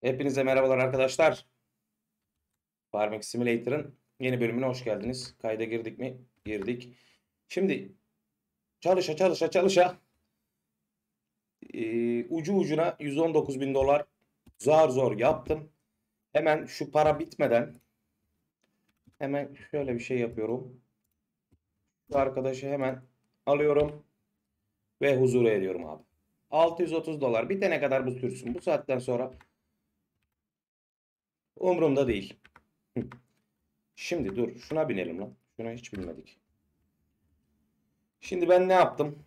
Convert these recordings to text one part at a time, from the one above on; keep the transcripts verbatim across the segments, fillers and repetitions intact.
Hepinize merhabalar arkadaşlar. Farming Simulator'ın yeni bölümüne hoş geldiniz. Kayda girdik mi? Girdik. Şimdi çalışa çalışa çalışa ee, ucu ucuna yüz on dokuz bin dolar zar zor yaptım. Hemen şu para bitmeden hemen şöyle bir şey yapıyorum. Şu arkadaşı hemen alıyorum ve huzura ediyorum abi. altı yüz otuz dolar bitene kadar bu sürsün. Bu saatten sonra umurumda değil. Şimdi dur. Şuna binelim lan. Şuna hiç binmedik. Şimdi ben ne yaptım?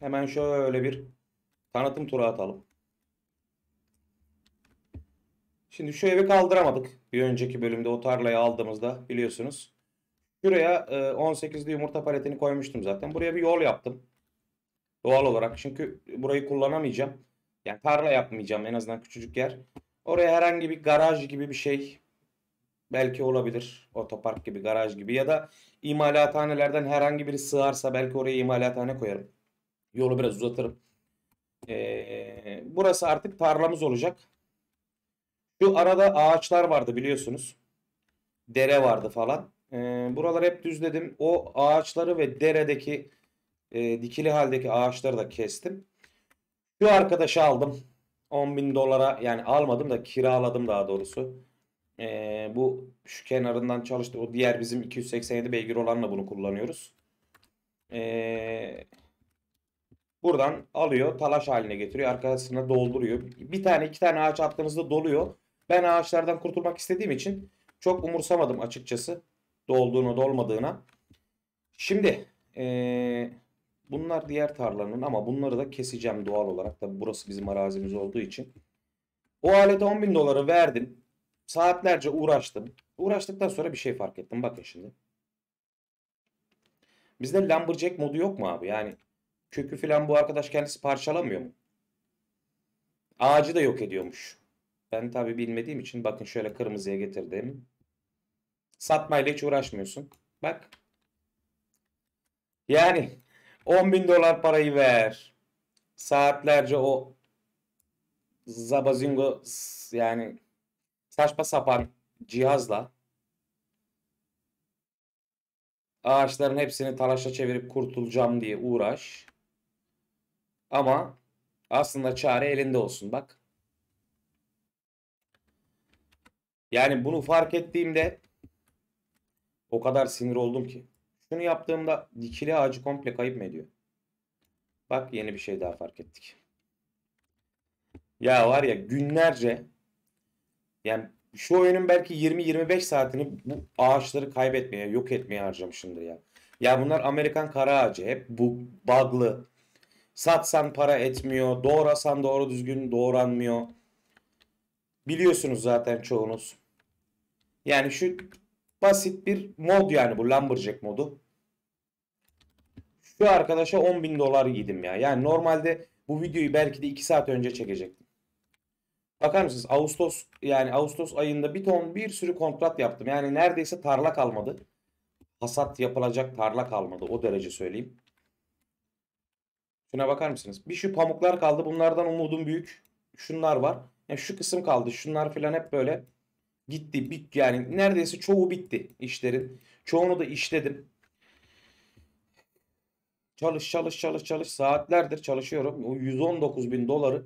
Hemen şöyle bir tanıtım turu atalım. Şimdi şu evi kaldıramadık. Bir önceki bölümde o tarlayı aldığımızda biliyorsunuz. Şuraya on sekizli yumurta paletini koymuştum zaten. Buraya bir yol yaptım. Doğal olarak. Çünkü burayı kullanamayacağım. Yani tarla yapmayacağım. En azından küçücük yer. Oraya herhangi bir garaj gibi bir şey belki olabilir. Otopark gibi, garaj gibi ya da imalathanelerden herhangi biri sığarsa belki oraya imalathane koyarım. Yolu biraz uzatırım. Ee, burası artık tarlamız olacak. Şu arada ağaçlar vardı biliyorsunuz. Dere vardı falan. Ee, buraları hep düzledim. O ağaçları ve deredeki e, dikili haldeki ağaçları da kestim. Şu arkadaşı aldım. on bin dolara yani almadım da kiraladım daha doğrusu. Ee, bu şu kenarından çalıştı. O diğer bizim iki yüz seksen yedi beygir olanla bunu kullanıyoruz. Ee, buradan alıyor. Talaş haline getiriyor. Arkasına dolduruyor. Bir tane iki tane ağaç attığınızda doluyor. Ben ağaçlardan kurtulmak istediğim için çok umursamadım açıkçası. Dolduğunu dolmadığına. Şimdi ee, bunlar diğer tarlanın ama bunları da keseceğim doğal olarak. Tabi burası bizim arazimiz olduğu için. O alete on bin doları verdim. Saatlerce uğraştım. Uğraştıktan sonra bir şey fark ettim. Bakın şimdi. Bizde lumberjack modu yok mu abi? Yani kökü falan bu arkadaş kendisi parçalamıyor mu? Ağacı da yok ediyormuş. Ben tabi bilmediğim için bakın şöyle kırmızıya getirdim. Satmayla hiç uğraşmıyorsun. Bak. Yani on bin dolar parayı ver. Saatlerce o zabazingo yani saçma sapan cihazla ağaçların hepsini talaşa çevirip kurtulacağım diye uğraş. Ama aslında çare elinde olsun bak. Yani bunu fark ettiğimde o kadar sinir oldum ki. Şunu yaptığımda dikili ağacı komple kayıp mı ediyor? Bak yeni bir şey daha fark ettik. Ya var ya günlerce yani şu oyunun belki yirmi yirmi beş saatini bu ağaçları kaybetmeye, yok etmeye harcamışımdır ya. Ya bunlar Amerikan kara ağacı. Hep bu bug'lı. Satsan para etmiyor. Doğrasan doğru düzgün doğranmıyor. Biliyorsunuz zaten çoğunuz. Yani şu basit bir mod yani bu lumberjack modu. Şu arkadaşa on bin dolar yedim ya. Yani normalde bu videoyu belki de iki saat önce çekecektim. Bakar mısınız? Ağustos yani Ağustos ayında bir ton bir sürü kontrat yaptım. Yani neredeyse tarla kalmadı. Hasat yapılacak tarla kalmadı. O derece söyleyeyim. Şuna bakar mısınız? Bir şu pamuklar kaldı. Bunlardan umudum büyük. Şunlar var. Yani şu kısım kaldı. Şunlar falan hep böyle gitti, bitti yani neredeyse çoğu bitti işlerin. Çoğunu da işledim. Çalış çalış çalış çalış saatlerdir çalışıyorum. O yüz on dokuz bin doları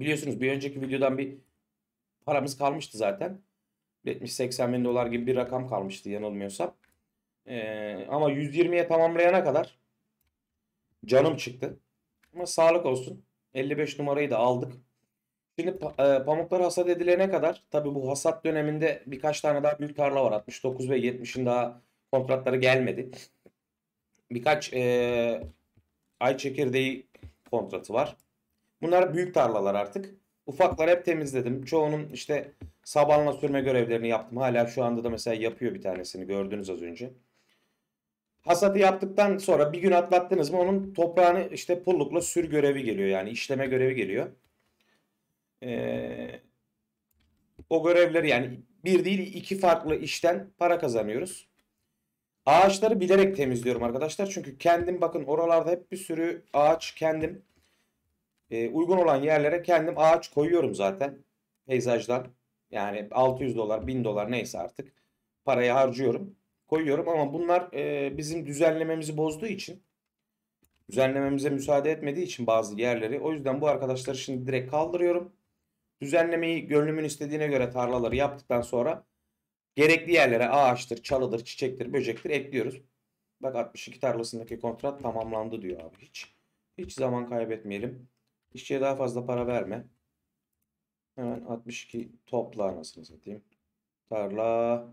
biliyorsunuz bir önceki videodan bir paramız kalmıştı zaten. yetmiş seksen bin dolar gibi bir rakam kalmıştı yanılmıyorsam. Ee, ama yüz yirmiye tamamlayana kadar canım çıktı. Ama sağlık olsun. elli beş numarayı da aldık. Şimdi pamuklar hasat edilene kadar tabi bu hasat döneminde birkaç tane daha büyük tarla var. altmış dokuz ve yetmişin daha kontratları gelmedi. Birkaç e, ay çekirdeği kontratı var. Bunlar büyük tarlalar artık. Ufakları hep temizledim. Çoğunun işte sabanla sürme görevlerini yaptım. Hala şu anda da mesela yapıyor bir tanesini gördünüz az önce. Hasatı yaptıktan sonra bir gün atlattınız mı onun toprağını işte pullukla sür görevi geliyor. Yani işleme görevi geliyor. Ee, o görevleri yani bir değil iki farklı işten para kazanıyoruz. Ağaçları bilerek temizliyorum arkadaşlar. Çünkü kendim bakın oralarda hep bir sürü ağaç kendim e, uygun olan yerlere kendim ağaç koyuyorum zaten. peyzajdan yani altı yüz dolar, bin dolar neyse artık parayı harcıyorum, koyuyorum ama bunlar e, bizim düzenlememizi bozduğu için, düzenlememize müsaade etmediği için bazı yerleri, o yüzden bu arkadaşları şimdi direkt kaldırıyorum. Düzenlemeyi gönlümün istediğine göre tarlaları yaptıktan sonra gerekli yerlere ağaçtır, çalıdır, çiçektir, böcektir ekliyoruz. Bak altmış iki tarlasındaki kontrat tamamlandı diyor abi. Hiç hiç zaman kaybetmeyelim. İşçiye daha fazla para verme. Hemen altmış iki topla anasını satayım. Tarla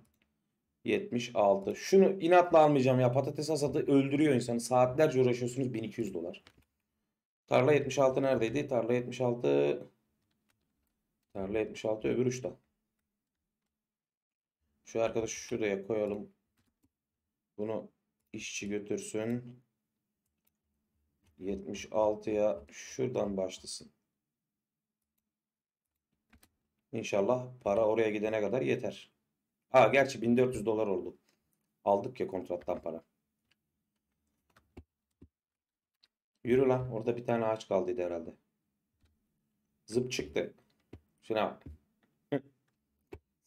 yetmiş altı. Şunu inatla almayacağım ya. Patates hasadı öldürüyor insanı. Saatlerce uğraşıyorsunuz, bin iki yüz dolar. Tarla yetmiş altı neredeydi? Tarla yetmiş altı. Tarla yetmiş altı öbür uçta. Şu arkadaşı şuraya koyalım. Bunu işçi götürsün. yetmiş altıya şuradan başlasın. İnşallah para oraya gidene kadar yeter. Ha gerçi bin dört yüz dolar oldu. Aldık ya kontrattan para. Yürü lan. Orada bir tane ağaç kaldıydı herhalde. Zıp çıktı. Şuna bak.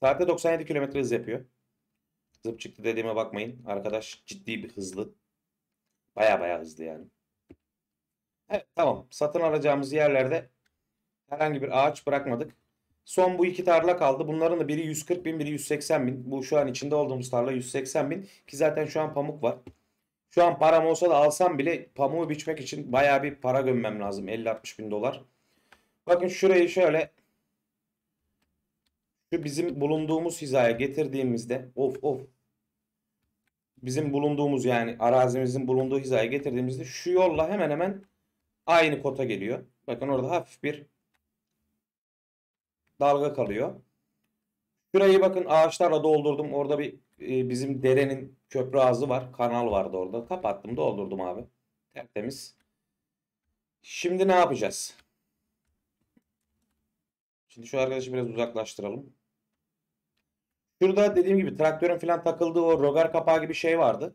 Saatte doksan yedi kilometre hız yapıyor. Zıp çıktı dediğime bakmayın. Arkadaş ciddi bir hızlı. Baya baya hızlı yani. Evet tamam. Satın alacağımız yerlerde herhangi bir ağaç bırakmadık. Son bu iki tarla kaldı. Bunların da biri yüz kırk bin, biri yüz seksen bin. Bu şu an içinde olduğumuz tarla yüz seksen bin. Ki zaten şu an pamuk var. Şu an param olsa da alsam bile pamuğu biçmek için baya bir para gömmem lazım. elli altmış bin dolar. Bakın şurayı şöyle... Şu bizim bulunduğumuz hizaya getirdiğimizde of of bizim bulunduğumuz yani arazimizin bulunduğu hizaya getirdiğimizde şu yolla hemen hemen aynı kota geliyor. Bakın orada hafif bir dalga kalıyor. Şurayı bakın ağaçlarla doldurdum. Orada bir e, bizim derenin köprü ağzı var. Kanal vardı orada. Kapattım, doldurdum abi. Tertemiz. Şimdi ne yapacağız? Şimdi şu arkadaşı biraz uzaklaştıralım. Şurada dediğim gibi traktörün falan takıldığı o rogar kapağı gibi şey vardı.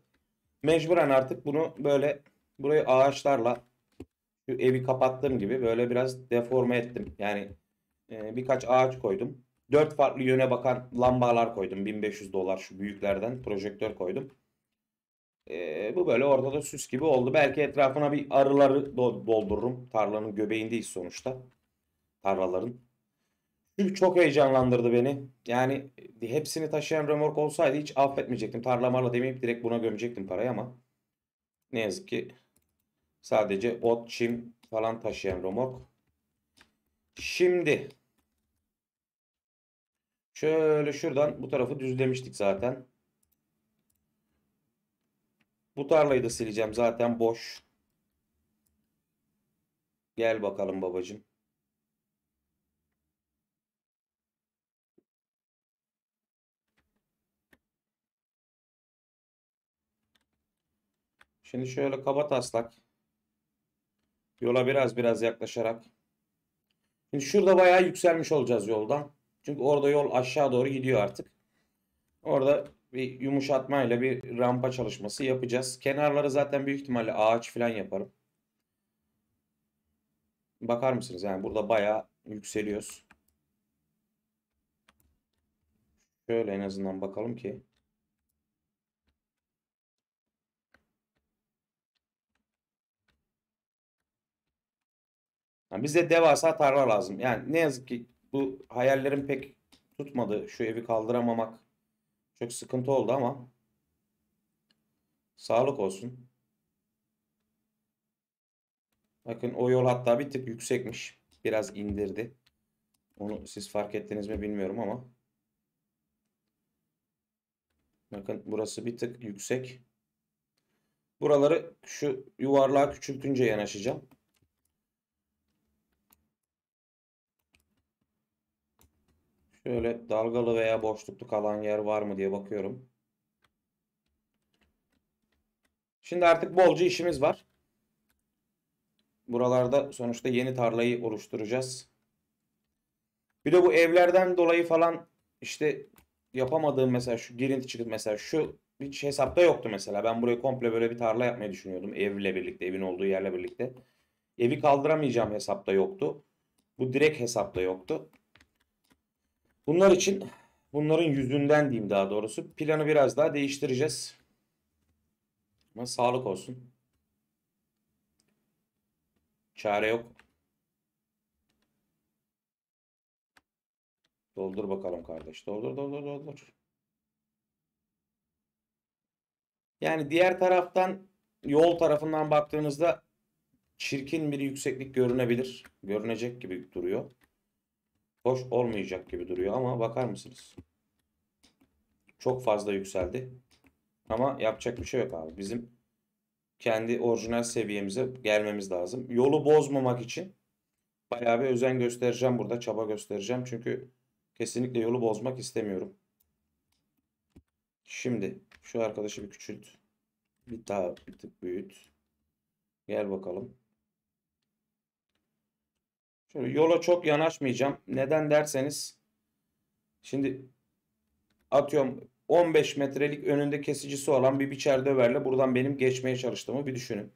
Mecburen artık bunu böyle burayı ağaçlarla şu evi kapattığım gibi böyle biraz deforme ettim. Yani e, birkaç ağaç koydum. Dört farklı yöne bakan lambalar koydum. bin beş yüz dolar şu büyüklerden projektör koydum. E, bu böyle ortada süs gibi oldu. Belki etrafına bir arıları doldururum. Tarlanın göbeğindeyiz sonuçta. Tarlaların. Çünkü çok heyecanlandırdı beni. Yani hepsini taşıyan römork olsaydı hiç affetmeyecektim. Tarlamarla demeyip direkt buna gömecektim parayı ama ne yazık ki sadece ot, çim falan taşıyan römork. Şimdi şöyle şuradan bu tarafı düzlemiştik zaten. Bu tarlayı da sileceğim, zaten boş. Gel bakalım babacığım. Şimdi şöyle kaba taslak yola biraz biraz yaklaşarak. Şimdi şurada bayağı yükselmiş olacağız yoldan. Çünkü orada yol aşağı doğru gidiyor artık. Orada bir yumuşatmayla bir rampa çalışması yapacağız. Kenarları zaten büyük ihtimalle ağaç falan yaparım. Bakar mısınız? Yani burada bayağı yükseliyoruz. Şöyle en azından bakalım ki. Yani bize devasa tarla lazım. Yani ne yazık ki bu hayallerim pek tutmadı. Şu evi kaldıramamak çok sıkıntı oldu ama sağlık olsun. Bakın o yol hatta bir tık yüksekmiş. Biraz indirdi. Onu siz fark ettiniz mi bilmiyorum ama. Bakın burası bir tık yüksek. Buraları şu yuvarlığa küçültünce yanaşacağım. Şöyle dalgalı veya boşluklu kalan yer var mı diye bakıyorum. Şimdi artık bolca işimiz var. Buralarda sonuçta yeni tarlayı oluşturacağız. Bir de bu evlerden dolayı falan işte yapamadığım mesela şu girinti çıkıp mesela şu hiç hesapta yoktu mesela. Ben buraya komple böyle bir tarla yapmayı düşünüyordum. Evle birlikte, evin olduğu yerle birlikte. Evi kaldıramayacağım hesapta yoktu. Bu direkt hesapta yoktu. Bunlar için, bunların yüzünden diyeyim daha doğrusu, planı biraz daha değiştireceğiz. Ama sağlık olsun. Çare yok. Doldur bakalım kardeş. Doldur, doldur, doldur. Yani diğer taraftan, yol tarafından baktığınızda çirkin bir yükseklik görünebilir. Görünecek gibi duruyor. Hoş olmayacak gibi duruyor ama bakar mısınız? Çok fazla yükseldi. Ama yapacak bir şey yok abi. Bizim kendi orijinal seviyemize gelmemiz lazım. Yolu bozmamak için bayağı bir özen göstereceğim burada. Çaba göstereceğim. Çünkü kesinlikle yolu bozmak istemiyorum. Şimdi şu arkadaşı bir küçült. Bir daha bir tık büyüt. Gel bakalım. Şöyle yola çok yanaşmayacağım. Neden derseniz, şimdi atıyorum on beş metrelik önünde kesicisi olan bir biçer döverle buradan benim geçmeye çalıştığımı bir düşünün.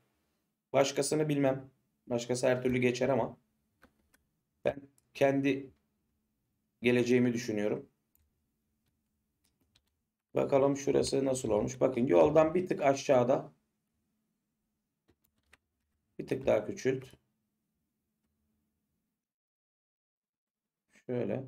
Başkasını bilmem. Başkası her türlü geçer ama ben kendi geleceğimi düşünüyorum. Bakalım şurası nasıl olmuş. Bakın yoldan bir tık aşağıda. Bir tık daha küçült. Şöyle.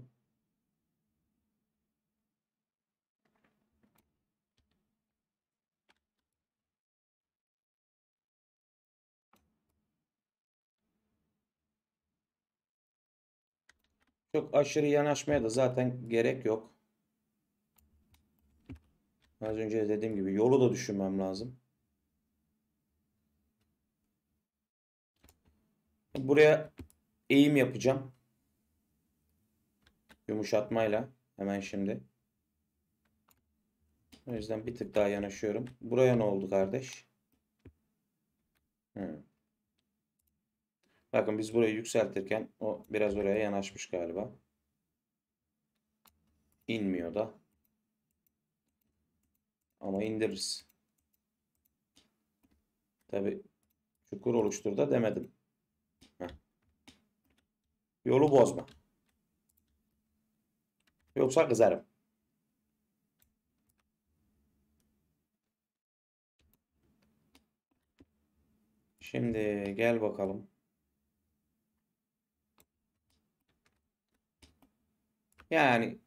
Çok aşırı yanaşmaya da zaten gerek yok. Az önce dediğim gibi yolu da düşünmem lazım. Buraya eğim yapacağım. Yumuşatmayla hemen şimdi. O yüzden bir tık daha yanaşıyorum. Buraya ne oldu kardeş? Hmm. Bakın biz burayı yükseltirken o biraz oraya yanaşmış galiba. İnmiyor da. Ama indiririz. Tabii çukur oluştur da demedim. Heh. Yolu bozma. Yoksa kızarım. Şimdi gel bakalım. Yani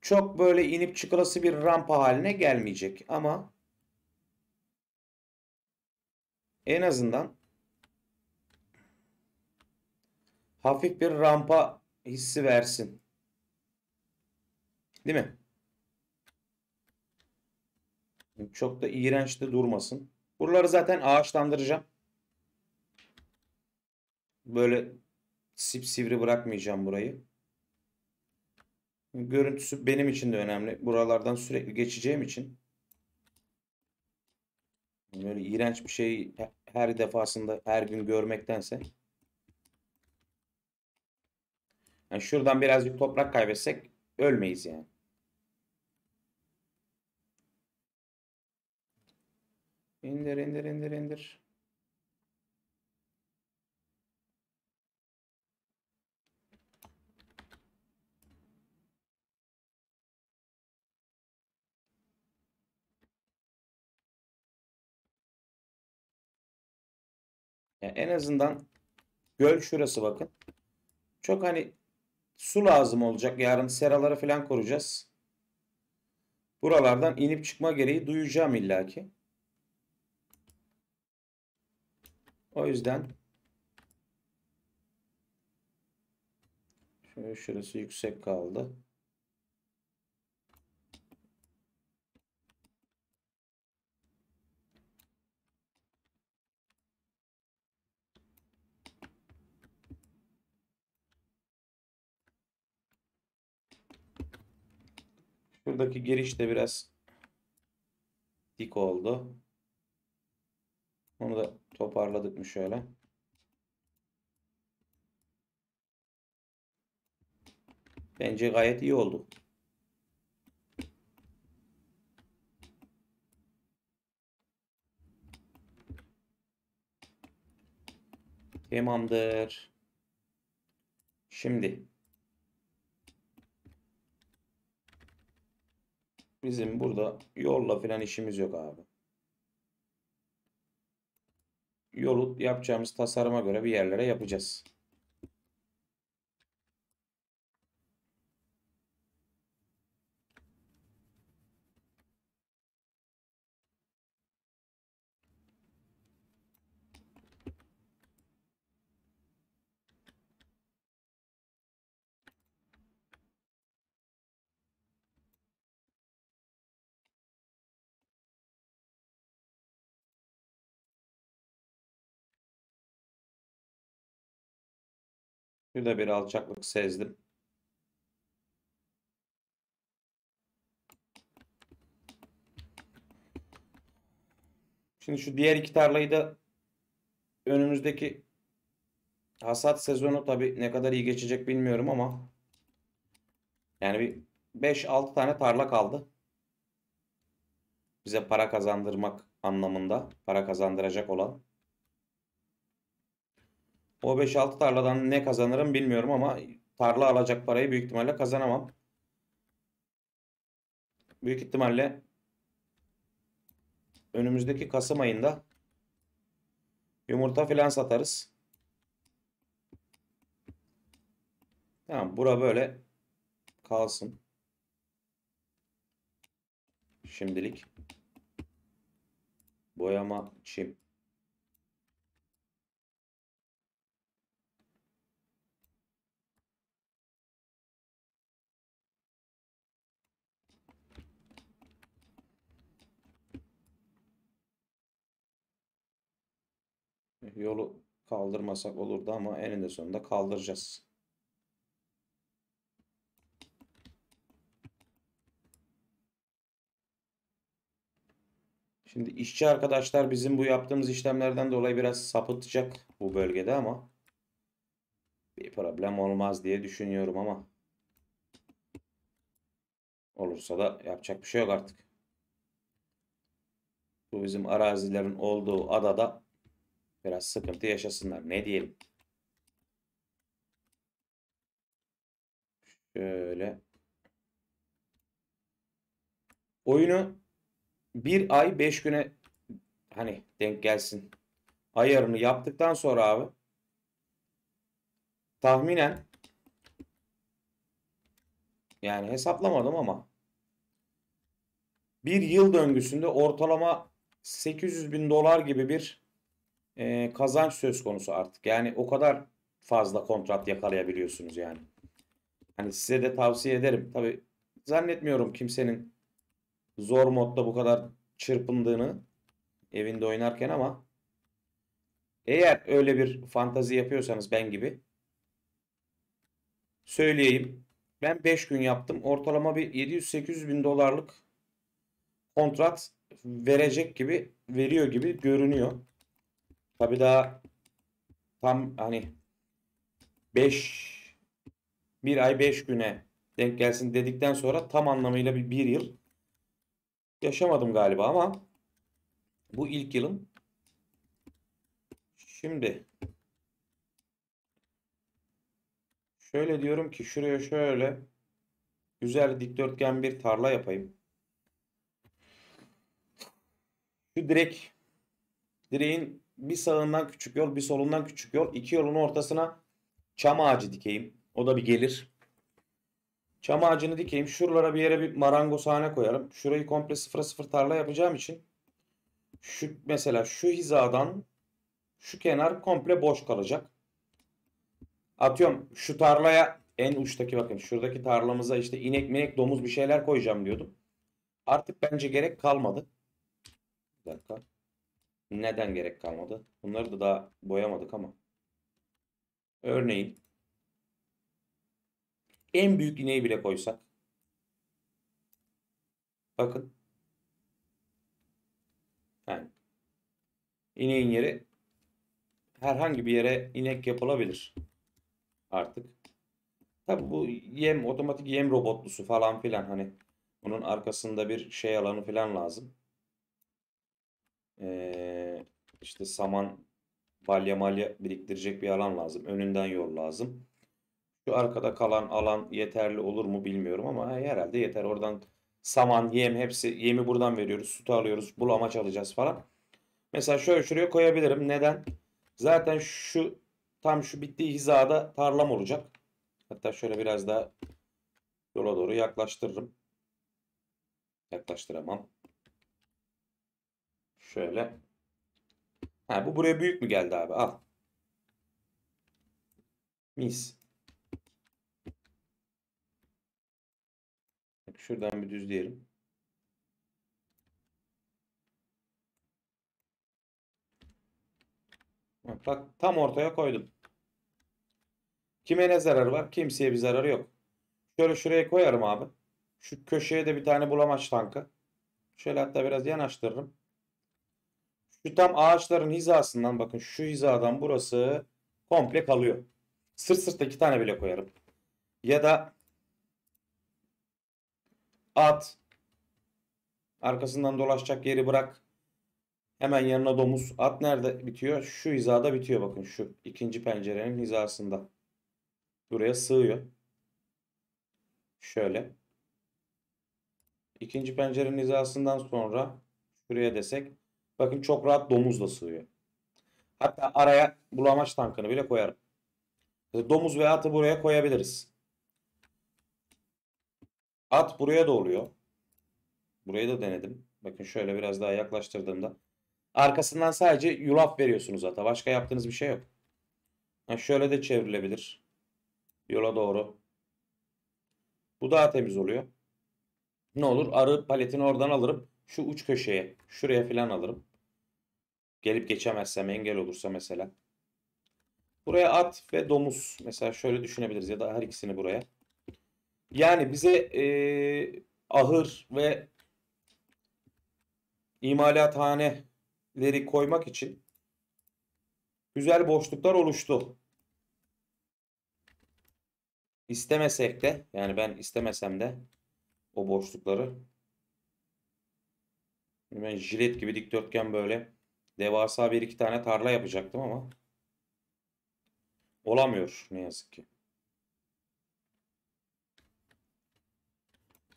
çok böyle inip çıkılası bir rampa haline gelmeyecek ama en azından hafif bir rampa hissi versin. Değil mi? Çok da iğrenç de durmasın. Buraları zaten ağaçlandıracağım. Böyle sipsivri bırakmayacağım burayı. Görüntüsü benim için de önemli. Buralardan sürekli geçeceğim için. Böyle iğrenç bir şey her defasında her gün görmektense. Yani şuradan birazcık toprak kaybetsek ölmeyiz yani. İndir indir indir indir. Yani en azından göl şurası bakın. Çok hani su lazım olacak. Yarın seraları falan koruyacağız. Buralardan inip çıkma gereği duyacağım illaki. O yüzden şöyle şurası yüksek kaldı. Şuradaki giriş de biraz dik oldu. Onu da toparladık mı şöyle. Bence gayet iyi oldu. Tamamdır. Şimdi Bizim burada yolla filan işimiz yok abi. Yolu yapacağımız tasarıma göre bir yerlere yapacağız. Şurada bir alçaklık sezdim. Şimdi şu diğer iki tarlayı da önümüzdeki hasat sezonu tabii ne kadar iyi geçecek bilmiyorum ama yani bir beş altı tane tarla kaldı. Bize para kazandırmak anlamında, para kazandıracak olan. O beş altı tarladan ne kazanırım bilmiyorum ama tarla alacak parayı büyük ihtimalle kazanamam. Büyük ihtimalle önümüzdeki Kasım ayında yumurta filan satarız. Tamam, bura böyle kalsın. Şimdilik boyama çim. Yolu kaldırmasak olurdu ama eninde sonunda kaldıracağız. Şimdi işçi arkadaşlar bizim bu yaptığımız işlemlerden dolayı biraz sapıtacak bu bölgede ama bir problem olmaz diye düşünüyorum ama olursa da yapacak bir şey yok artık. Bu bizim arazilerin olduğu adada biraz sıkıntı yaşasınlar. Ne diyelim? Şöyle. Oyunu bir ay beş güne hani denk gelsin ayarını yaptıktan sonra abi tahminen yani hesaplamadım ama bir yıl döngüsünde ortalama sekiz yüz bin dolar gibi bir Ee, kazanç söz konusu artık. Yani o kadar fazla kontrat yakalayabiliyorsunuz yani. Hani size de tavsiye ederim. Tabi zannetmiyorum kimsenin zor modda bu kadar çırpındığını evinde oynarken ama eğer öyle bir fantazi yapıyorsanız ben gibi söyleyeyim. Ben beş gün yaptım. Ortalama bir yedi yüz sekiz yüz bin dolarlık kontrat verecek gibi veriyor gibi görünüyor. Tabii daha tam hani beş bir ay beş güne denk gelsin dedikten sonra tam anlamıyla bir, bir yıl yaşamadım galiba ama bu ilk yılım. Şimdi şöyle diyorum ki şuraya şöyle güzel dikdörtgen bir tarla yapayım. Şu direk direğin bir sağından küçük yol, bir solundan küçük yol. İki yolun ortasına çam ağacı dikeyim. O da bir gelir. Çam ağacını dikeyim. Şuralara bir yere bir marangozhane koyarım. Şurayı komple sıfıra sıfır tarla yapacağım için şu mesela şu hizadan şu kenar komple boş kalacak. Atıyorum şu tarlaya en uçtaki bakın şuradaki tarlamıza işte inek minek domuz bir şeyler koyacağım diyordum. Artık bence gerek kalmadı. Bir dakika. Neden gerek kalmadı? Bunları da daha boyamadık ama. Örneğin en büyük ineği bile koysak. Bakın. Yani ineğin yeri herhangi bir yere inek yapılabilir. Artık. Tabi bu yem otomatik yem robotlusu falan filan hani bunun arkasında bir şey alanı filan lazım. Ee, işte saman balya malya biriktirecek bir alan lazım. Önünden yol lazım. Şu arkada kalan alan yeterli olur mu bilmiyorum ama herhalde yeter. Oradan saman, yem hepsi. Yemi buradan veriyoruz. Sütü alıyoruz. Bulamaç alacağız falan. Mesela şöyle şuraya koyabilirim. Neden? Zaten şu tam şu bittiği hizada tarlam olacak. Hatta şöyle biraz daha yola doğru yaklaştırırım. Yaklaştıramam. Şöyle. Ha, bu buraya büyük mü geldi abi? Al. Mis. Şuradan bir düzleyelim. Bak tam ortaya koydum. Kime ne zararı var? Kimseye bir zararı yok. Şöyle şuraya koyarım abi. Şu köşeye de bir tane bulamaç tankı. Şöyle hatta biraz yanaştırırım. Şu tam ağaçların hizasından bakın şu hizadan burası komple kalıyor. Sırt sırta iki tane bile koyarım. Ya da at. Arkasından dolaşacak yeri bırak. Hemen yanına domuz. At nerede bitiyor? Şu hizada bitiyor bakın. Şu ikinci pencerenin hizasında. Buraya sığıyor. Şöyle. İkinci pencerenin hizasından sonra şuraya desek. Bakın çok rahat domuz da sığıyor. Hatta araya bulamaç tankını bile koyarım. Domuz ve atı buraya koyabiliriz. At buraya da oluyor. Burayı da denedim. Bakın şöyle biraz daha yaklaştırdığımda. Arkasından sadece yulaf veriyorsunuz ata. Başka yaptığınız bir şey yok. Yani şöyle de çevrilebilir. Yola doğru. Bu daha temiz oluyor. Ne olur? Arı paletini oradan alırım. Şu uç köşeye. Şuraya falan alırım. Gelip geçemezsem, engel olursa mesela. Buraya at ve domuz. Mesela şöyle düşünebiliriz. Ya da her ikisini buraya. Yani bize e, ahır ve imalathaneleri koymak için güzel boşluklar oluştu. İstemesek de, yani ben istemesem de o boşlukları ben jilet gibi dikdörtgen böyle devasa bir iki tane tarla yapacaktım ama olamıyor ne yazık ki.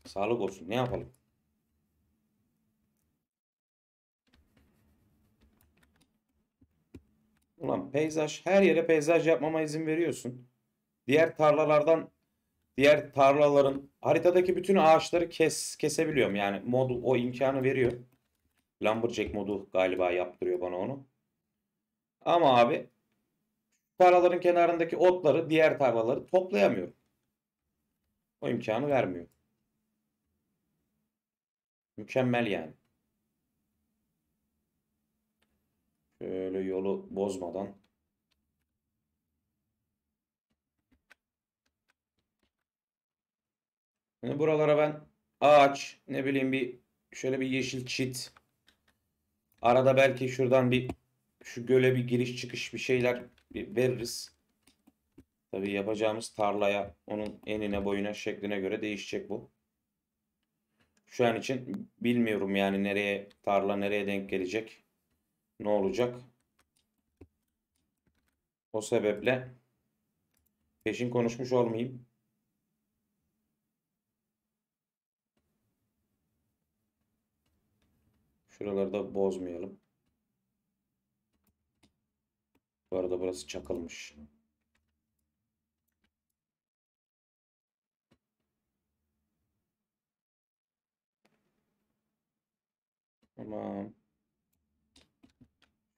Sağlık olsun. Ne yapalım? Ulan peyzaj. Her yere peyzaj yapmama izin veriyorsun. Diğer tarlalardan diğer tarlaların haritadaki bütün ağaçları kes, kesebiliyorum. Yani mod o imkanı veriyor. Lumberjack modu galiba yaptırıyor bana onu. Ama abi tarlaların kenarındaki otları diğer tarlaları toplayamıyorum. O imkanı vermiyor. Mükemmel yani. Şöyle yolu bozmadan. Yani buralara ben ağaç, ne bileyim bir şöyle bir yeşil çit. Arada belki şuradan bir şu göle bir giriş çıkış bir şeyler bir veririz. Tabii yapacağımız tarlaya, onun enine boyuna şekline göre değişecek bu. Şu an için bilmiyorum yani nereye tarla nereye denk gelecek. Ne olacak. O sebeple peşin konuşmuş olmayayım. Şuraları da bozmayalım. Bu arada burası çakılmış. Tamam.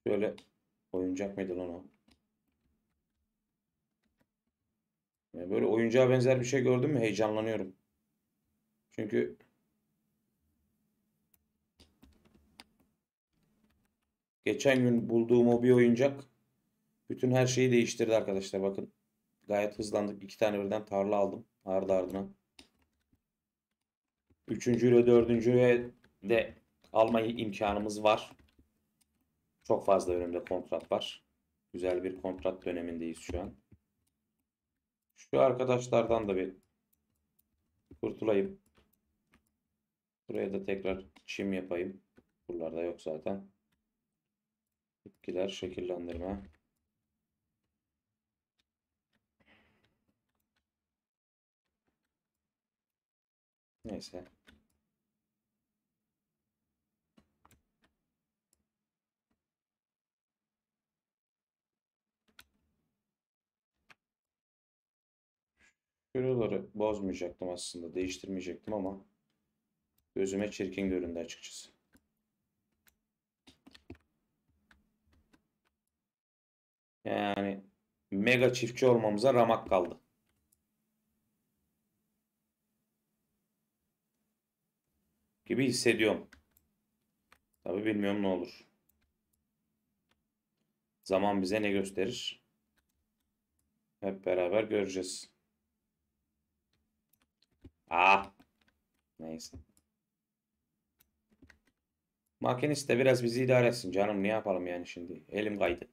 Şöyle oyuncak mıydı lan o? Yani böyle oyuncağa benzer bir şey gördüm mü heyecanlanıyorum. Çünkü geçen gün bulduğum o bir oyuncak bütün her şeyi değiştirdi arkadaşlar. Bakın gayet hızlandık. İki tane birden tarla aldım ardı ardına. Üçüncüyle dördüncüyle de almayı imkanımız var. Çok fazla önümde kontrat var. Güzel bir kontrat dönemindeyiz şu an. Şu arkadaşlardan da bir kurtulayım. Buraya da tekrar çim yapayım. Buralarda yok zaten. Bitkiler şekillendirme. Neyse. Şuraları bozmayacaktım aslında. Değiştirmeyecektim ama gözüme çirkin göründü açıkçası. Yani mega çiftçi olmamıza ramak kaldı. Gibi hissediyorum. Tabii bilmiyorum ne olur. Zaman bize ne gösterir? Hep beraber göreceğiz. Ah, neyse. Makinist de biraz bizi idare etsin canım. Ne yapalım yani şimdi? Elim kaydı.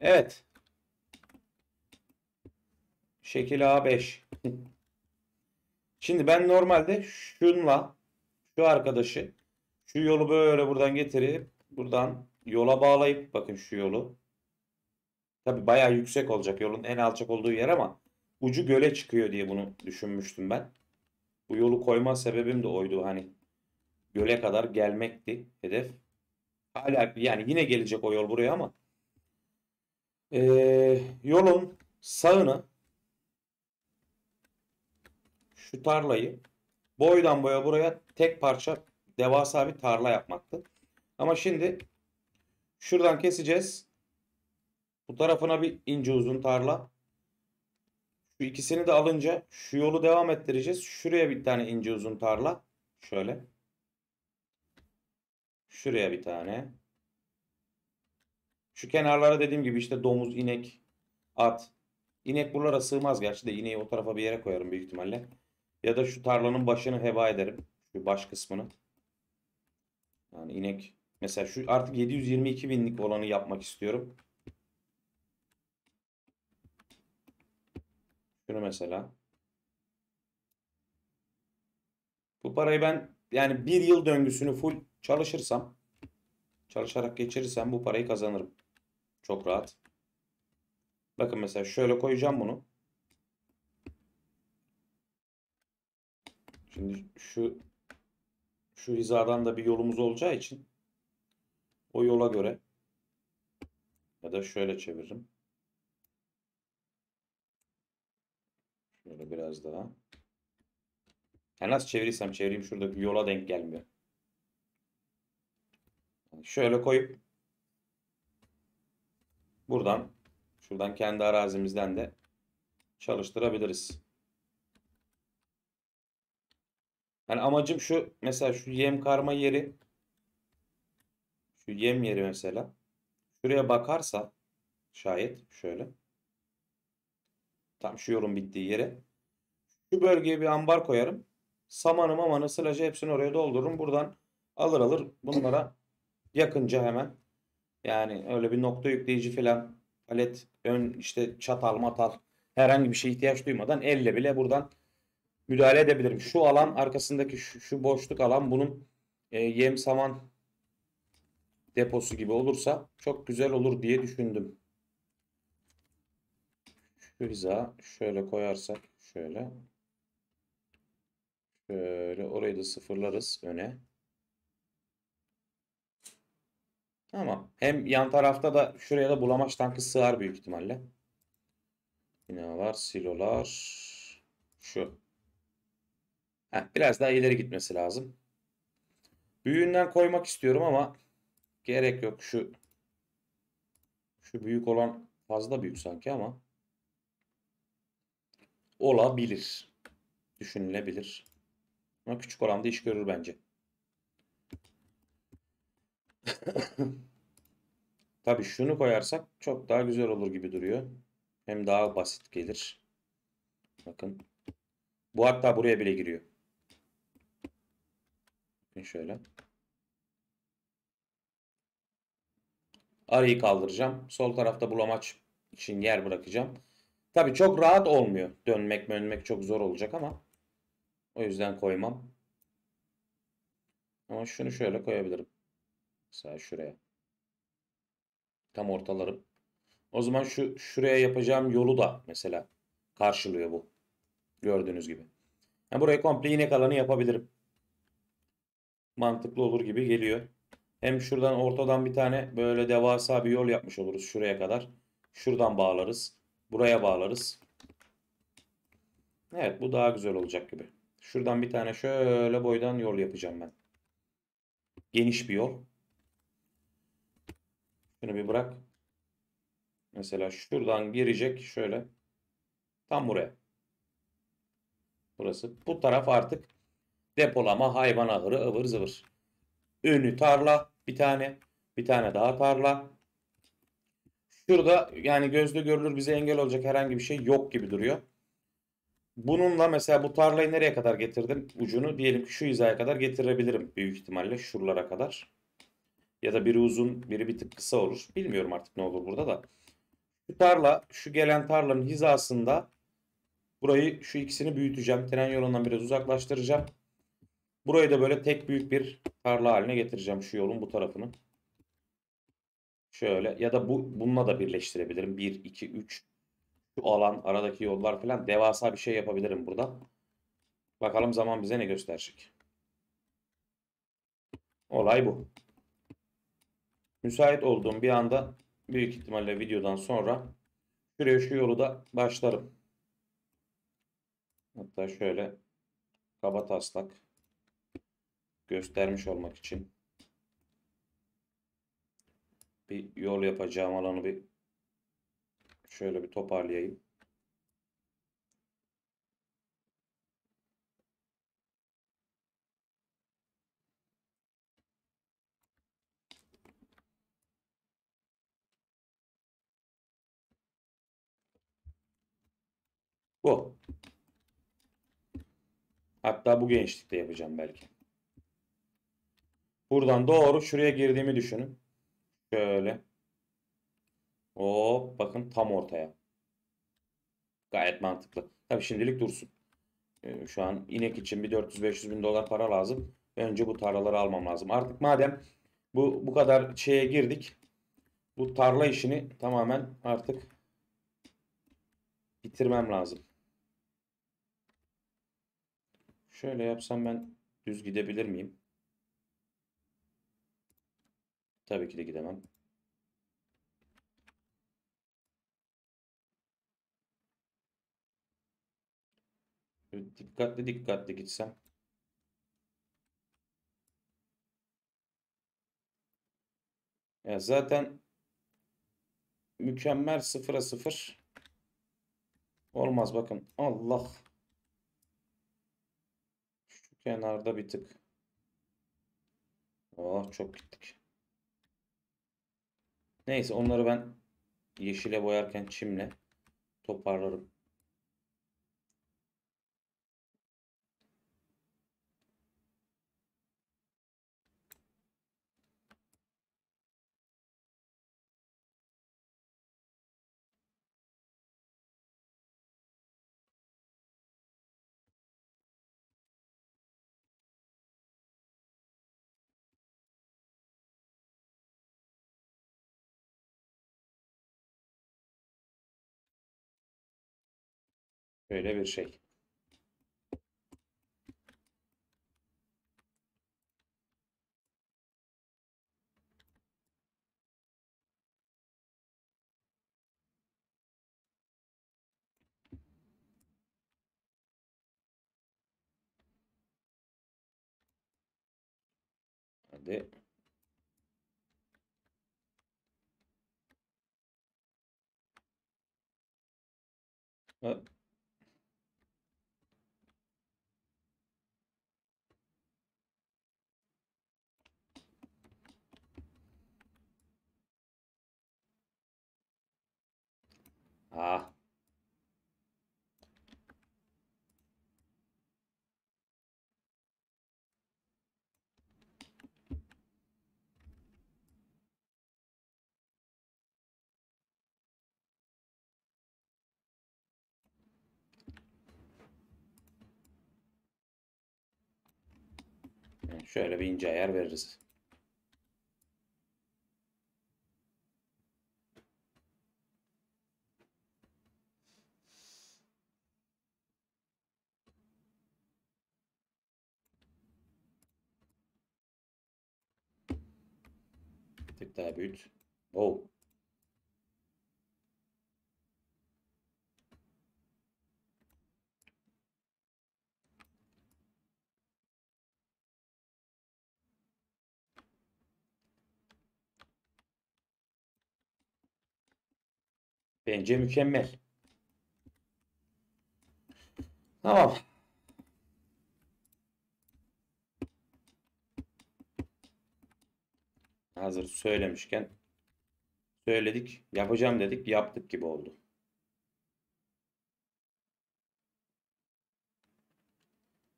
Evet. Şekil A beş. Şimdi ben normalde şunla şu arkadaşı şu yolu böyle buradan getirip buradan yola bağlayıp bakın şu yolu. Tabi bayağı yüksek olacak yolun en alçak olduğu yer ama ucu göle çıkıyor diye bunu düşünmüştüm ben. Bu yolu koyma sebebim de oydu, hani göle kadar gelmekti hedef. Hala yani yine gelecek o yol buraya ama ee, yolun sağını şu tarlayı boydan boya buraya tek parça devasa bir tarla yapmaktı. Ama şimdi şuradan keseceğiz. Bu tarafına bir ince uzun tarla. Şu ikisini de alınca şu yolu devam ettireceğiz. Şuraya bir tane ince uzun tarla. Şöyle. Şuraya bir tane. Şu kenarlara dediğim gibi işte domuz, inek, at. İnek buralara sığmaz gerçi de ineği o tarafa bir yere koyarım büyük ihtimalle. Ya da şu tarlanın başını heba ederim. Şu baş kısmını. Yani inek. Mesela şu artık yedi yüz yirmi iki binlik olanı yapmak istiyorum. Şunu mesela. Bu parayı ben yani bir yıl döngüsünü full çalışırsam, çalışarak geçirirsem bu parayı kazanırım. Çok rahat. Bakın mesela şöyle koyacağım bunu. Şimdi şu şu hizadan da bir yolumuz olacağı için o yola göre ya da şöyle çeviririm. Şöyle biraz daha. Yani nasıl çevirirsem çevireyim şuradaki yola denk gelmiyor. Yani şöyle koyup buradan şuradan kendi arazimizden de çalıştırabiliriz. Yani amacım şu, mesela şu yem karma yeri, şu yem yeri mesela şuraya bakarsa şayet şöyle tam şu yolun bittiği yere şu bölgeye bir ambar koyarım. Samanı mamanı sılacı hepsini oraya doldururum. Buradan alır alır bunlara yakınca hemen yani öyle bir nokta yükleyici falan palet ön işte çatal matal herhangi bir şeye ihtiyaç duymadan elle bile buradan müdahale edebilirim. Şu alan arkasındaki şu, şu boşluk alan bunun e, yem saman deposu gibi olursa çok güzel olur diye düşündüm. Şu hiza şöyle koyarsak şöyle. Şöyle orayı da sıfırlarız öne. Tamam. Hem yan tarafta da şuraya da bulamaç tankı sığar büyük ihtimalle. Binalar, silolar. Şu. Heh, biraz daha ileri gitmesi lazım. Büyüğünden koymak istiyorum ama gerek yok. Şu şu büyük olan fazla büyük sanki ama olabilir. Düşünülebilir. Ama küçük olan da iş görür bence. Tabii şunu koyarsak çok daha güzel olur gibi duruyor. Hem daha basit gelir. Bakın. Bu hatta buraya bile giriyor. Şöyle. Arayı kaldıracağım. Sol tarafta bulamaç için yer bırakacağım. Tabii çok rahat olmuyor. Dönmek dönmek çok zor olacak ama o yüzden koymam. Ama şunu şöyle koyabilirim. Mesela şuraya. Tam ortalarım. O zaman şu şuraya yapacağım yolu da mesela karşılıyor bu. Gördüğünüz gibi. Yani buraya komple inek alanı yapabilirim. Mantıklı olur gibi geliyor. Hem şuradan ortadan bir tane böyle devasa bir yol yapmış oluruz şuraya kadar. Şuradan bağlarız. Buraya bağlarız. Evet, bu daha güzel olacak gibi. Şuradan bir tane şöyle boydan yol yapacağım ben. Geniş bir yol. Şunu bir bırak. Mesela şuradan girecek şöyle. Tam buraya. Burası. Bu taraf artık depolama, hayvan ahırı, ıvır zıvır. Önü tarla. Bir tane. Bir tane daha tarla. Şurada yani gözle görülür bize engel olacak herhangi bir şey yok gibi duruyor. Bununla mesela bu tarlayı nereye kadar getirdim? Ucunu diyelim ki şu hizaya kadar getirebilirim. Büyük ihtimalle şuralara kadar. Ya da biri uzun, biri bir tık kısa olur. Bilmiyorum artık ne olur burada da. Şu tarla, şu gelen tarlanın hizasında burayı, şu ikisini büyüteceğim. Tren yolundan biraz uzaklaştıracağım. Burayı da böyle tek büyük bir tarla haline getireceğim. Şu yolun bu tarafını. Şöyle ya da bu bununla da birleştirebilirim. bir, iki, üç. Şu alan, aradaki yollar falan. Devasa bir şey yapabilirim burada. Bakalım zaman bize ne gösterecek. Olay bu. Müsait olduğum bir anda büyük ihtimalle videodan sonra şuraya şu yolu da başlarım. Hatta şöyle kaba taslak göstermiş olmak için bir yol yapacağım, alanı bir şöyle bir toparlayayım. Bu. Hatta bu genişlikte yapacağım belki. Buradan doğru şuraya girdiğimi düşünün. Şöyle. Hop, bakın tam ortaya. Gayet mantıklı. Tabii şimdilik dursun. Ee, şu an inek için bir dört yüz beş yüz bin dolar para lazım. Önce bu tarlaları almam lazım. Artık madem bu bu kadar şeye girdik. Bu tarla işini tamamen artık bitirmem lazım. Şöyle yapsam ben düz gidebilir miyim? Tabii ki de gidemem. Dikkatli dikkatli gitsem. Ya zaten mükemmel sıfıra sıfır olmaz bakın. Allah. Şu kenarda bir tık. Oh, çok gittik. Neyse, onları ben yeşile boyarken çimle toparlarım. Böyle bir şey. Hadi. Hop. Ah. Yani şöyle bir ince ayar veririz. Daha büyüt. Oh. Bence mükemmel. Tamam. Hazır söylemişken söyledik, yapacağım dedik, yaptık gibi oldu.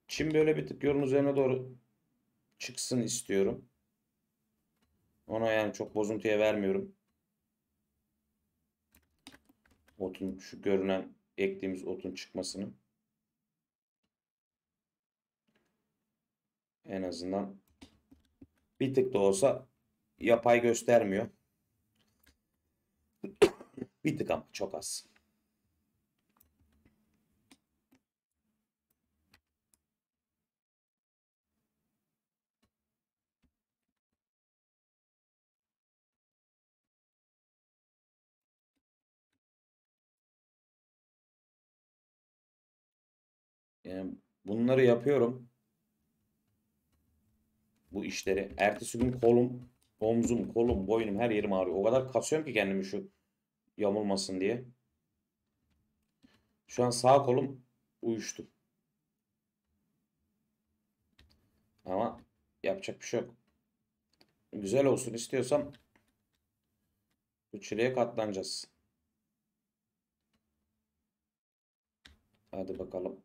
Şimdi böyle bir tık yolun üzerine doğru çıksın istiyorum. Ona yani çok bozuntuya vermiyorum. Otun, şu görünen ektiğimiz otun çıkmasını. En azından bir tık da olsa yapay göstermiyor. Bir tık ama çok az. Yani bunları yapıyorum. Bu işleri. Ertesi gün kolum, omzum, kolum, boynum, her yerim ağrıyor. O kadar kasıyorum ki kendimi şu yamulmasın diye. Şu an sağ kolum uyuştu. Ama yapacak bir şey yok. Güzel olsun istiyorsam bu çileye katlanacağız. Hadi bakalım.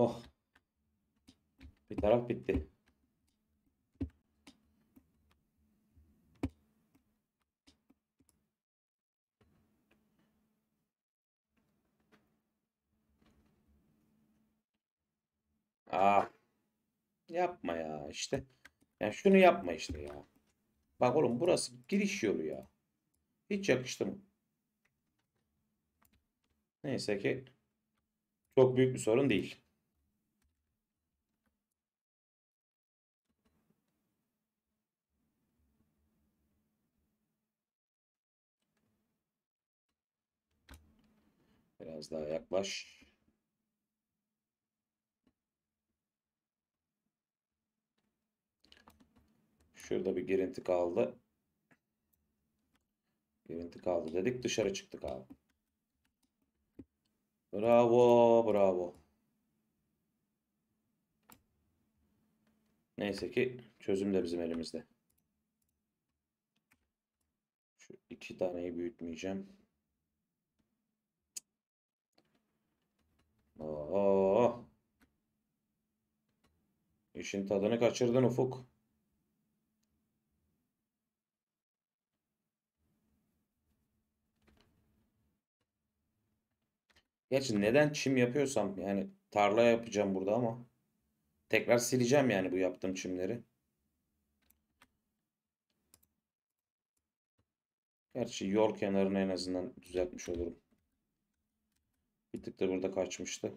Oh. Bir taraf bitti. Ah. Yapma ya işte. Yani şunu yapma işte ya. Bak oğlum burası giriş yolu ya. Hiç yakıştı mı? Neyse ki çok büyük bir sorun değil. Biraz daha yaklaş. Şurada bir girinti kaldı. Girinti kaldı dedik, dışarı çıktık abi. Bravo, bravo. Neyse ki çözüm de bizim elimizde. Şu iki taneyi büyütmeyeceğim. Oo. İşin tadını kaçırdın Ufuk. Gerçi neden çim yapıyorsam yani tarla yapacağım burada ama tekrar sileceğim yani bu yaptığım çimleri. Gerçi yol kenarını en azından düzeltmiş olurum. Bir tık da burada kaçmıştı.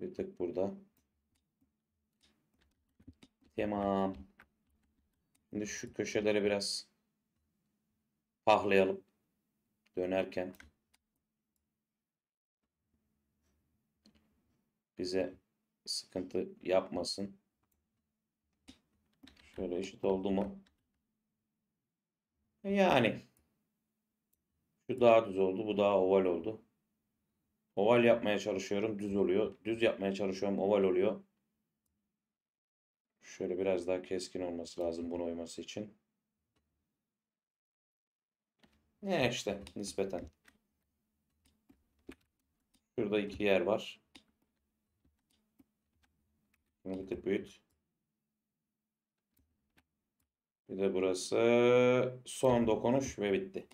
Bir tık burada. Tamam. Şimdi şu köşelere biraz pahlayalım. Dönerken bize sıkıntı yapmasın. Şöyle eşit oldu mu? Yani şu daha düz oldu. Bu daha oval oldu. Oval yapmaya çalışıyorum. Düz oluyor. Düz yapmaya çalışıyorum. Oval oluyor. Şöyle biraz daha keskin olması lazım bunu oyması için. Ne işte nispeten. Şurada iki yer var. Bunu bir de büyüt. Bir de burası son dokunuş ve bitti.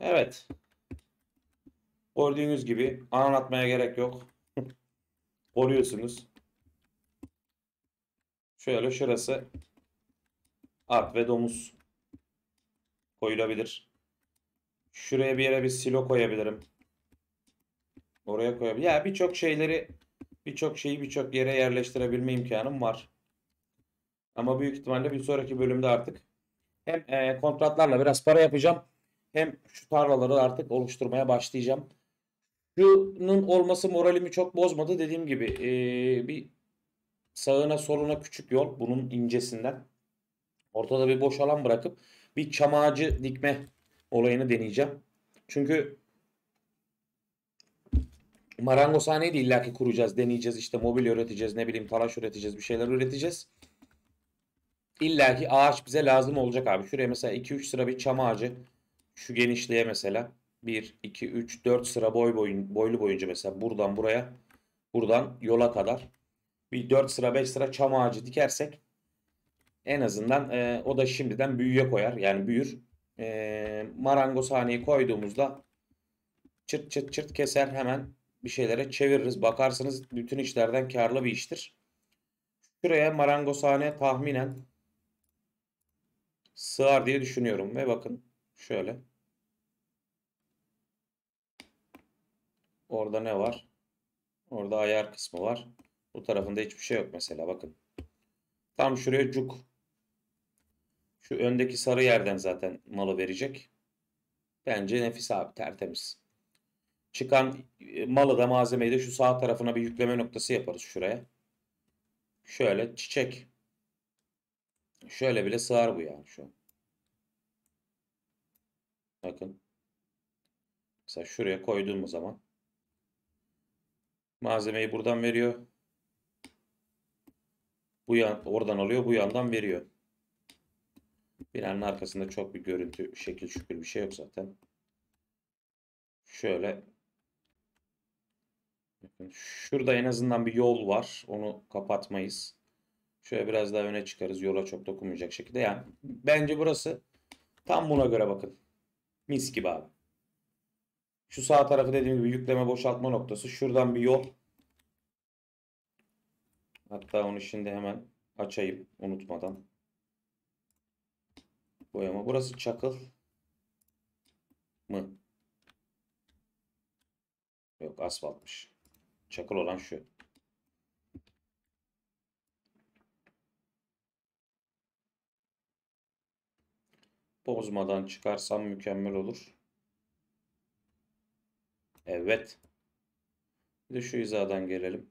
Evet. Gördüğünüz gibi anlatmaya gerek yok. Görüyorsunuz. Şöyle şurası at ve domuz koyulabilir. Şuraya bir yere bir silo koyabilirim. Oraya koyabilirim. Ya birçok şeyleri, birçok şeyi birçok yere yerleştirebilme imkanım var. Ama büyük ihtimalle bir sonraki bölümde artık Hem e, kontratlarla biraz para yapacağım. Hem şu tarlaları artık oluşturmaya başlayacağım. Şunun olması moralimi çok bozmadı. Dediğim gibi e, bir sağına soluna küçük yol. Bunun incesinden. Ortada bir boş alan bırakıp bir çam ağacı dikme olayını deneyeceğim. Çünkü marangozhaneyi de illaki kuracağız, deneyeceğiz, işte mobilya üreteceğiz, ne bileyim talaş üreteceğiz, bir şeyler üreteceğiz. İllaki ağaç bize lazım olacak abi. Şuraya mesela iki üç sıra bir çam ağacı, şu genişliğe mesela bir iki üç dört sıra boy boyun, boylu boyunca mesela buradan buraya, buradan yola kadar bir dört sıra beş sıra çam ağacı dikersek en azından e, o da şimdiden büyüye koyar, yani büyür. E, marangozhaneyi koyduğumuzda çırt çırt çırt keser, hemen bir şeylere çeviririz. Bakarsınız bütün işlerden karlı bir iştir. Şuraya marangozhane tahminen sığar diye düşünüyorum ve bakın şöyle. Orada ne var? Orada ayar kısmı var. Bu tarafında hiçbir şey yok mesela, bakın. Tam şuraya cuk. Şu öndeki sarı yerden zaten malı verecek. Bence nefis abi, tertemiz. Çıkan malı da malzemeyi de şu sağ tarafına bir yükleme noktası yaparız şuraya. Şöyle çiçek. Şöyle bile sığar bu yani şu an. Bakın. Mesela şuraya koyduğumuz zaman. Malzemeyi buradan veriyor. Bu yan, oradan alıyor, bu yandan veriyor. Binanın arkasında çok bir görüntü, şekil şükür bir şey yok zaten. Şöyle. Şurada en azından bir yol var. Onu kapatmayız. Şöyle biraz daha öne çıkarız. Yola çok dokunmayacak şekilde. Yani bence burası tam buna göre, bakın. Mis gibi abi. Şu sağ tarafı dediğim gibi yükleme boşaltma noktası. Şuradan bir yol. Hatta onu şimdi hemen açayım unutmadan. Boyama. Burası çakıl mı? Yok, asfaltmış. Çakıl olan şu. Bozmadan çıkarsam mükemmel olur. Evet. Bir de şu hizadan gelelim.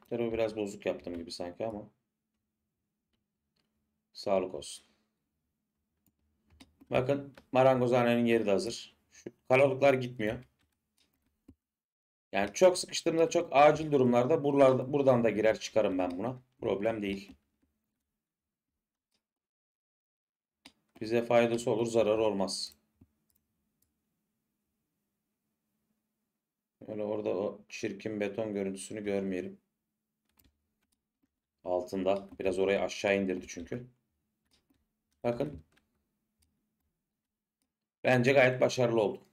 Bu tarafı biraz bozuk yaptım gibi sanki ama. Sağlık olsun. Bakın marangozhanenin yeri de hazır. Şu kalabalıklar gitmiyor. Yani çok sıkıştığımda, çok acil durumlarda buralarda, buradan da girer çıkarım ben buna. Problem değil. Bize faydası olur, zararı olmaz. Öyle orada o çirkin beton görüntüsünü görmeyelim. Altında. Biraz orayı aşağı indirdi çünkü. Bakın. Bence gayet başarılı oldu.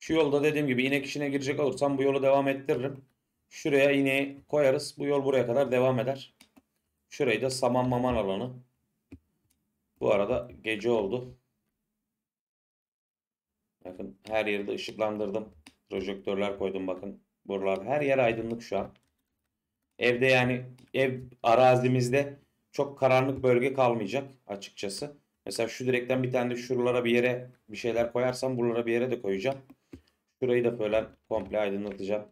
Şu yolda dediğim gibi inek işine girecek olursam bu yolu devam ettiririm. Şuraya ineği koyarız. Bu yol buraya kadar devam eder. Şurayı da saman maman alanı. Bu arada gece oldu. Bakın her yerde ışıklandırdım. Projektörler koydum bakın. Buralar her yer aydınlık şu an. Evde yani ev arazimizde çok karanlık bölge kalmayacak açıkçası. Mesela şu direkten bir tane de şuralara bir yere bir şeyler koyarsam buralara bir yere de koyacağım. Şurayı da böyle komple aydınlatacağım.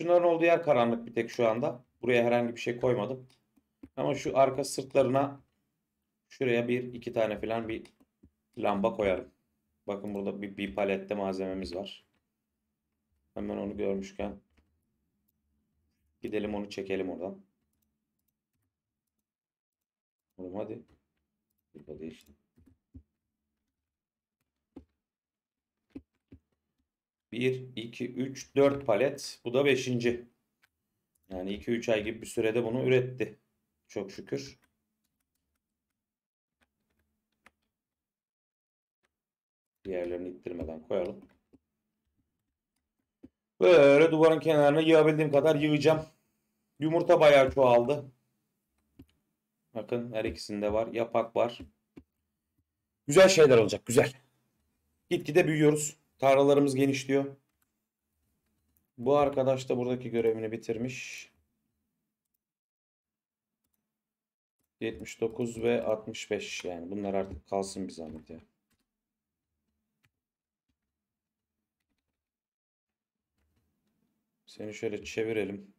Şunların olduğu yer karanlık bir tek şu anda. Buraya herhangi bir şey koymadım. Ama şu arka sırtlarına şuraya bir iki tane falan bir lamba koyarım. Bakın burada bir, bir palette malzememiz var. Hemen onu görmüşken gidelim onu çekelim oradan. Oğlum hadi. Burada değil. bir, iki, üç, dört palet. Bu da beşinci. Yani iki üç ay gibi bir sürede bunu üretti. Çok şükür. Diğerlerini ittirmeden koyalım. Böyle duvarın kenarına yığabildiğim kadar yığacağım. Yumurta bayağı çoğaldı. Bakın her ikisinde var. Yapak var. Güzel şeyler olacak. Güzel. Gitgide büyüyoruz. Tarlalarımız genişliyor. Bu arkadaş da buradaki görevini bitirmiş. yetmiş dokuz ve altmış beş, yani bunlar artık kalsın bir zahmet ya. Seni şöyle çevirelim.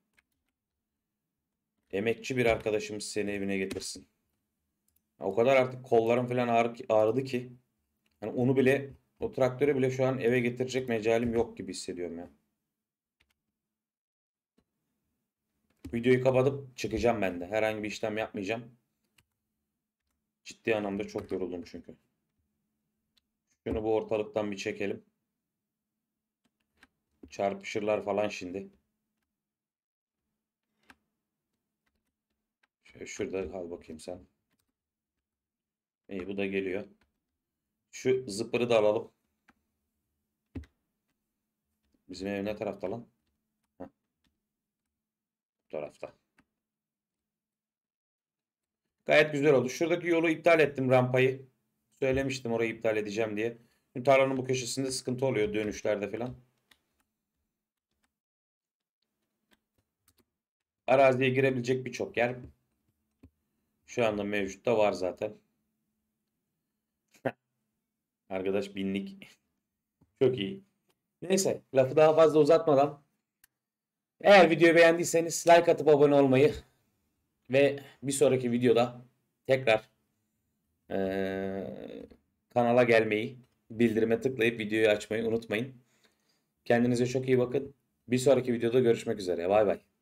Emekçi bir arkadaşımız seni evine getirsin. O kadar artık kollarım falan ağrıdı ki. Yani onu bile, o traktörü bile şu an eve getirecek mecalim yok gibi hissediyorum ya. Videoyu kapatıp çıkacağım ben de. Herhangi bir işlem yapmayacağım. Ciddi anlamda çok yoruldum çünkü. Şunu bu ortalıktan bir çekelim. Çarpışırlar falan şimdi. Şöyle şurada kal bakayım sen. İyi, bu da geliyor. Şu zıpırı da alalım. Bizim ev ne tarafta lan? Heh. Bu tarafta. Gayet güzel oldu. Şuradaki yolu iptal ettim, rampayı. Söylemiştim orayı iptal edeceğim diye. Şimdi tarlanın bu köşesinde sıkıntı oluyor dönüşlerde falan. Araziye girebilecek birçok yer şu anda mevcutta var zaten. Arkadaş binlik. Çok iyi. Neyse, lafı daha fazla uzatmadan, eğer videoyu beğendiyseniz like atıp abone olmayı ve bir sonraki videoda tekrar ee, kanala gelmeyi, bildirime tıklayıp videoyu açmayı unutmayın. Kendinize çok iyi bakın. Bir sonraki videoda görüşmek üzere. Bay bay.